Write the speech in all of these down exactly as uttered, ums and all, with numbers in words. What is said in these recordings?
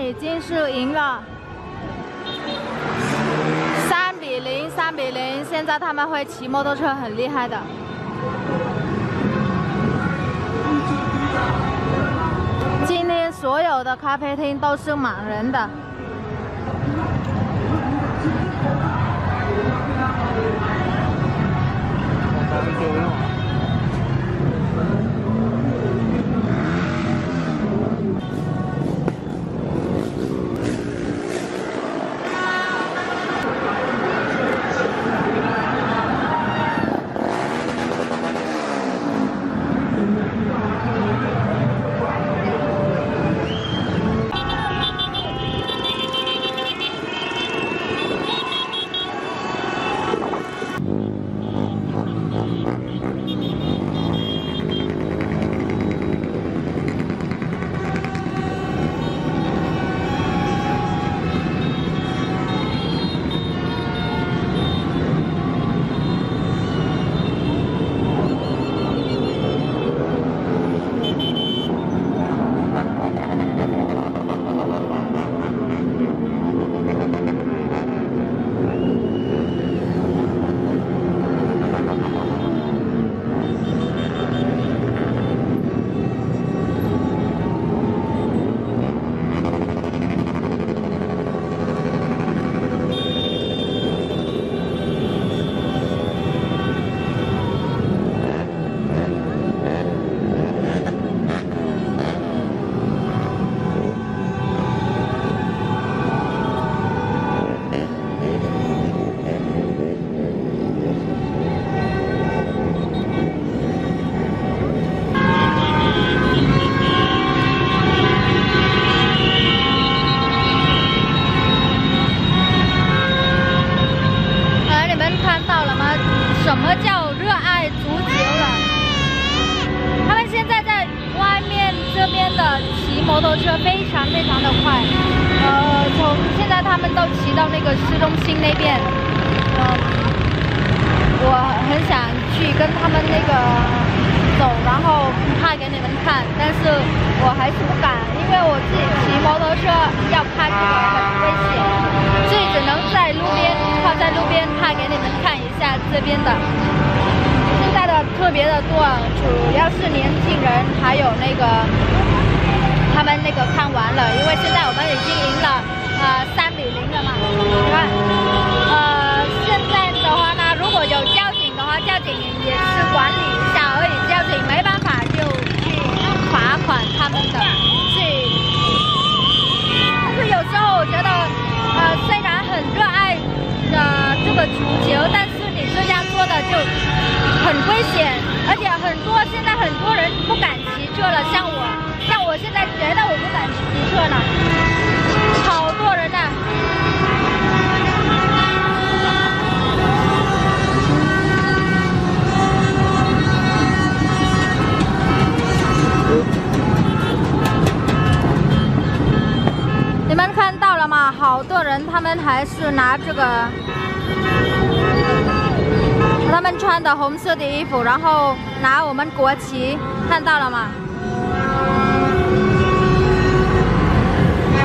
已经是赢了，三比零，三比零。现在他们会骑摩托车，很厉害的。 今天所有的咖啡厅都是满人的。头头车非常非常的快，呃，从现在他们都骑到那个市中心那边，呃，我很想去跟他们那个走，然后拍给你们看，但是我还是不敢，因为我自己骑摩托车要拍这个很危险，所以只能在路边靠在路边拍给你们看一下这边的。 特别的多，主要是年轻人，还有那个他们那个看完了，因为现在我们已经赢了，呃，三比零了嘛。你看，呃，现在的话呢，如果有交警的话，交警也是管理一下而已，交警没办法就去罚款他们的。所以，就有时候我觉得，呃，虽然很热爱的这个足球，但是你这样做的就。 很危险，而且很多现在很多人不敢骑车了，像我，像我现在觉得我不敢骑车了，好多人呢、啊。你们看到了吗？好多人，他们还是拿这个。 他们穿的红色的衣服，然后拿我们国旗，看到了吗？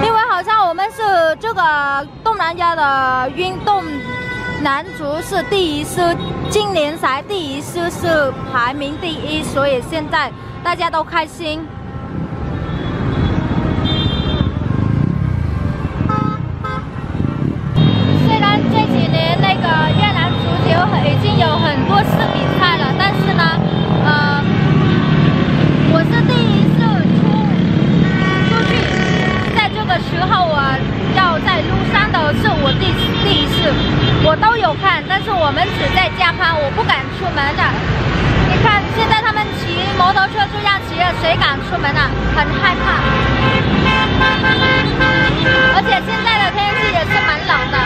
因为好像我们是这个东南亚的运动男足是第一次，今年才第一次是排名第一，所以现在大家都开心。 已经有很多次比赛了，但是呢，呃，我是第一次出出去，在这个时候我要在路上的是我第第一次，我都有看，但是我们只在家看，我不敢出门的。你看现在他们骑摩托车这样骑了，谁敢出门啊？很害怕，而且现在的天气也是蛮冷的。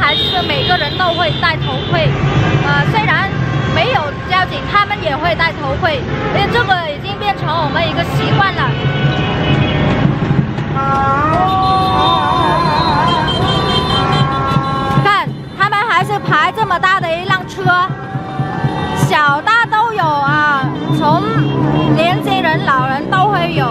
还是每个人都会戴头盔，呃，虽然没有交警，他们也会戴头盔，因为这个已经变成我们一个习惯了。看，他们还是排这么大的一辆车，小大都有啊，从年轻人、老人都会有。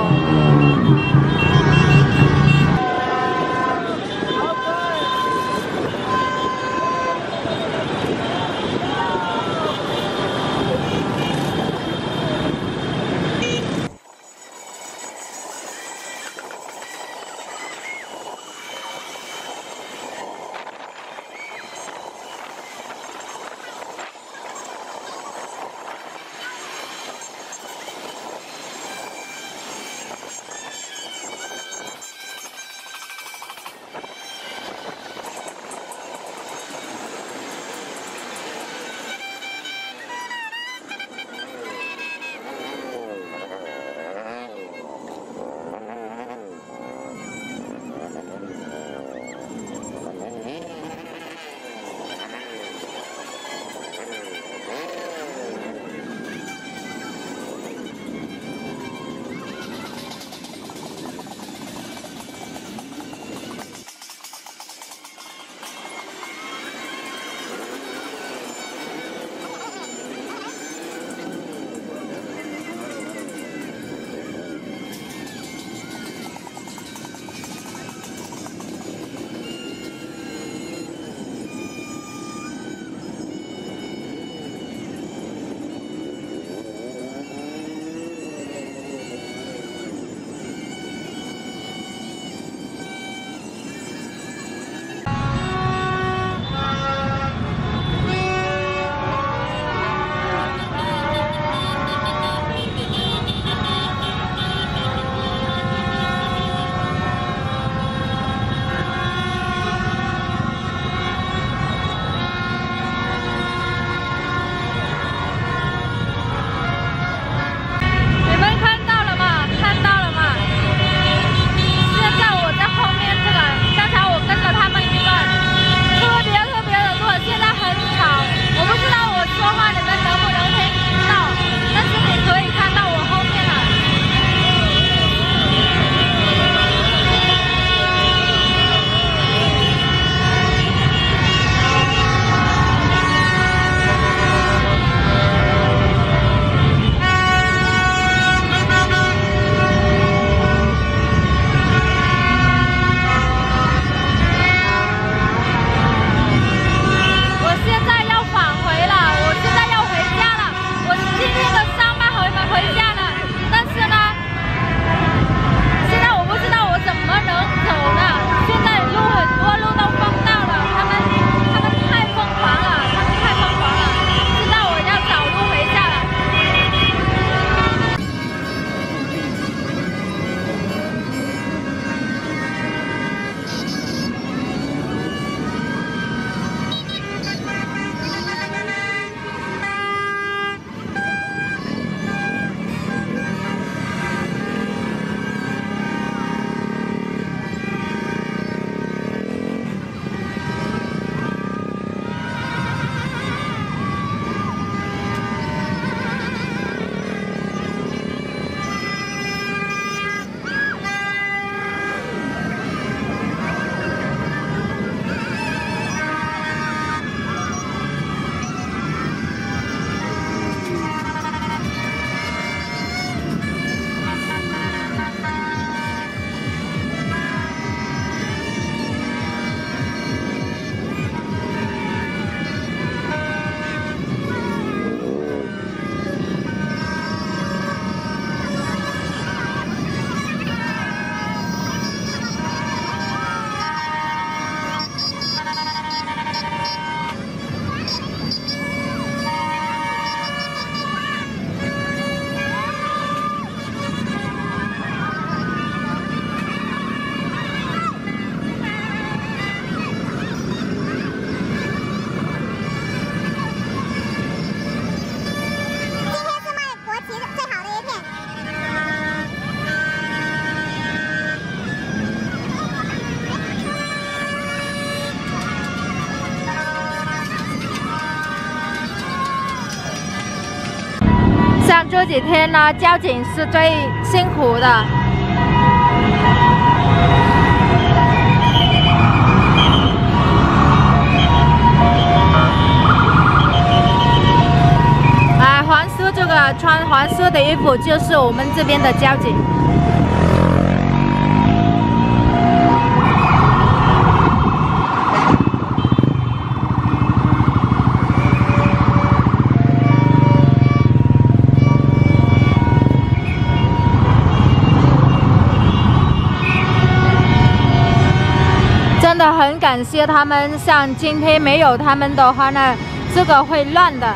这几天呢，交警是最辛苦的。啊，黄色这个穿黄色的衣服就是我们这边的交警。 真的很感谢他们，像今天没有他们的话呢，这个会乱的。